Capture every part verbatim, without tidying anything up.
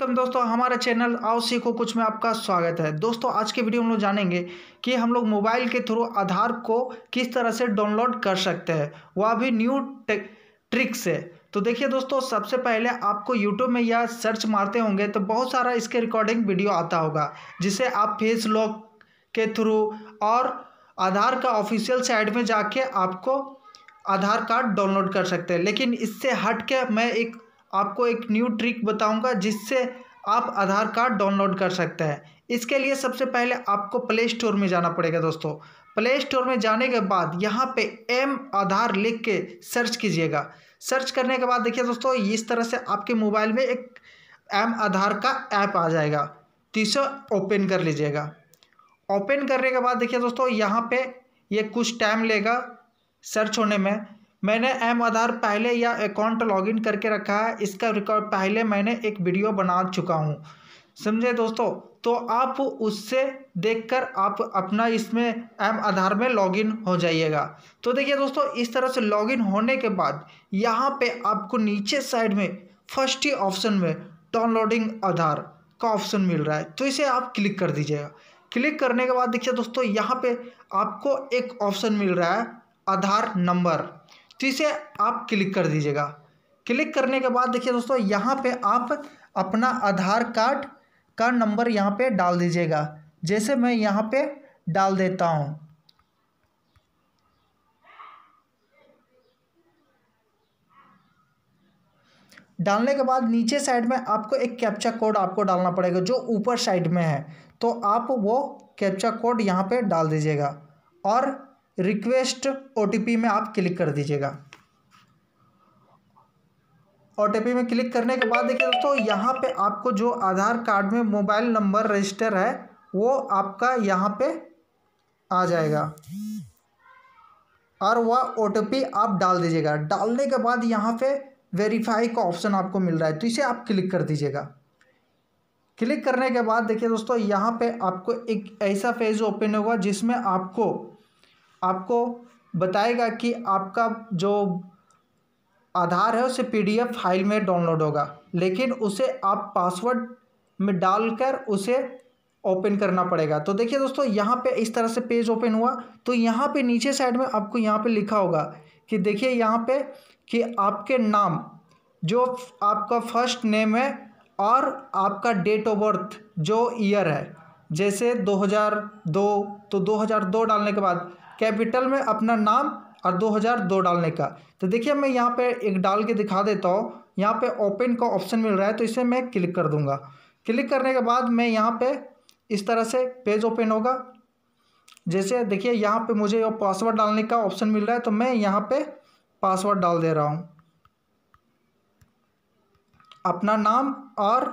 Welcome दोस्तों, हमारे channel आओ सीखो कुछ में आपका स्वागत है। दोस्तों आज के वीडियो में हम लोग जानेंगे कि हम लोग मोबाइल के थ्रू आधार को किस तरह से डाउनलोड कर सकते हैं, वह भी न्यू ट्रिक से। तो देखिए दोस्तों, सबसे पहले आपको यूट्यूब में या सर्च मारते होंगे तो बहुत सारा इसके रिकॉर्डिंग वीडियो आता होगा, जिसे आप फेस लॉक के थ्रू और आधार का ऑफिशियल साइट में जाके आपको आधार कार्ड डाउनलोड कर सकते हैं। लेकिन इससे हट के मैं एक आपको एक न्यू ट्रिक बताऊंगा जिससे आप आधार कार्ड डाउनलोड कर सकते हैं। इसके लिए सबसे पहले आपको प्ले स्टोर में जाना पड़ेगा। दोस्तों प्ले स्टोर में जाने के बाद यहाँ पे एम आधार लिख के सर्च कीजिएगा। सर्च करने के बाद देखिए दोस्तों, इस तरह से आपके मोबाइल में एक एम आधार का ऐप आ जाएगा। तो इसे ओपन कर लीजिएगा। ओपन करने के बाद देखिए दोस्तों, यहाँ पर ये कुछ टाइम लेगा सर्च होने में। मैंने एम आधार पहले या अकाउंट लॉगिन करके रखा है, इसका रिकॉर्ड पहले मैंने एक वीडियो बना चुका हूँ, समझे दोस्तों। तो आप उससे देखकर आप अपना इसमें एम आधार में लॉगिन हो जाइएगा। तो देखिए दोस्तों, इस तरह से लॉगिन होने के बाद यहाँ पे आपको नीचे साइड में फर्स्ट ही ऑप्शन में डाउनलोडिंग आधार का ऑप्शन मिल रहा है, तो इसे आप क्लिक कर दीजिएगा। क्लिक करने के बाद देखिए दोस्तों, यहाँ पर आपको एक ऑप्शन मिल रहा है आधार नंबर, तो इसे आप क्लिक कर दीजिएगा। क्लिक करने के बाद देखिए दोस्तों, यहाँ पे आप अपना आधार कार्ड का नंबर यहाँ पे डाल दीजिएगा, जैसे मैं यहाँ पे डाल देता हूँ। डालने के बाद नीचे साइड में आपको एक कैप्चा कोड आपको डालना पड़ेगा जो ऊपर साइड में है, तो आप वो कैप्चा कोड यहाँ पे डाल दीजिएगा और रिक्वेस्ट ओटीपी में आप क्लिक कर दीजिएगा। ओटीपी में क्लिक करने के बाद देखिए दोस्तों, यहाँ पे आपको जो आधार कार्ड में मोबाइल नंबर रजिस्टर है वो आपका यहाँ पे आ जाएगा और वह ओटीपी आप डाल दीजिएगा। डालने के बाद यहाँ पे वेरीफाई का ऑप्शन आपको मिल रहा है, तो इसे आप क्लिक कर दीजिएगा। क्लिक करने के बाद देखिए दोस्तों, यहाँ पे आपको एक ऐसा पेज ओपन होगा जिसमें आपको आपको बताएगा कि आपका जो आधार है उसे पीडीएफ फाइल में डाउनलोड होगा, लेकिन उसे आप पासवर्ड में डालकर उसे ओपन करना पड़ेगा। तो देखिए दोस्तों, यहाँ पे इस तरह से पेज ओपन हुआ। तो यहाँ पे नीचे साइड में आपको यहाँ पे लिखा होगा कि देखिए यहाँ पे कि आपके नाम जो आपका फर्स्ट नेम है और आपका डेट ऑफ बर्थ जो ईयर है, जैसे दो हज़ार दो, तो दो हज़ार दो डालने के बाद कैपिटल में अपना नाम और दो हज़ार दो डालने का। तो देखिए मैं यहाँ पे एक डाल के दिखा देता हूँ। यहाँ पे ओपन का ऑप्शन मिल रहा है, तो इसे मैं क्लिक कर दूँगा। क्लिक करने के बाद मैं यहाँ पे इस तरह से पेज ओपन होगा। जैसे देखिए यहाँ पे मुझे ये पासवर्ड डालने का ऑप्शन मिल रहा है, तो मैं यहाँ पे पासवर्ड डाल दे रहा हूँ, अपना नाम और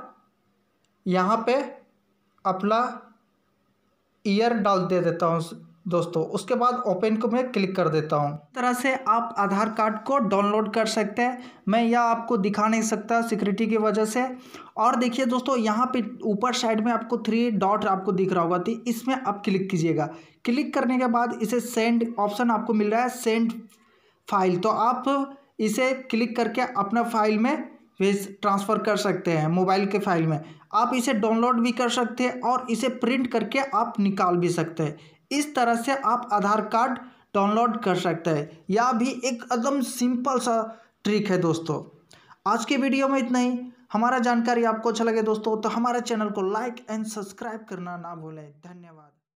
यहाँ पर अपना ईयर डाल दे देता हूँ दोस्तों। उसके बाद ओपन को मैं क्लिक कर देता हूँ। इस तरह से आप आधार कार्ड को डाउनलोड कर सकते हैं। मैं यह आपको दिखा नहीं सकता सिक्योरिटी की वजह से। और देखिए दोस्तों, यहाँ पे ऊपर साइड में आपको थ्री डॉट आपको दिख रहा होगा, तो इसमें आप क्लिक कीजिएगा। क्लिक करने के बाद इसे सेंड ऑप्शन आपको मिल रहा है, सेंड फाइल, तो आप इसे क्लिक करके अपना फाइल में भेज ट्रांसफ़र कर सकते हैं। मोबाइल के फाइल में आप इसे डाउनलोड भी कर सकते हैं और इसे प्रिंट करके आप निकाल भी सकते हैं। इस तरह से आप आधार कार्ड डाउनलोड कर सकते हैं। यह भी एक एकदम सिंपल सा ट्रिक है दोस्तों। आज के वीडियो में इतना ही। हमारा जानकारी आपको अच्छा लगे दोस्तों तो हमारे चैनल को लाइक एंड सब्सक्राइब करना ना भूलें। धन्यवाद।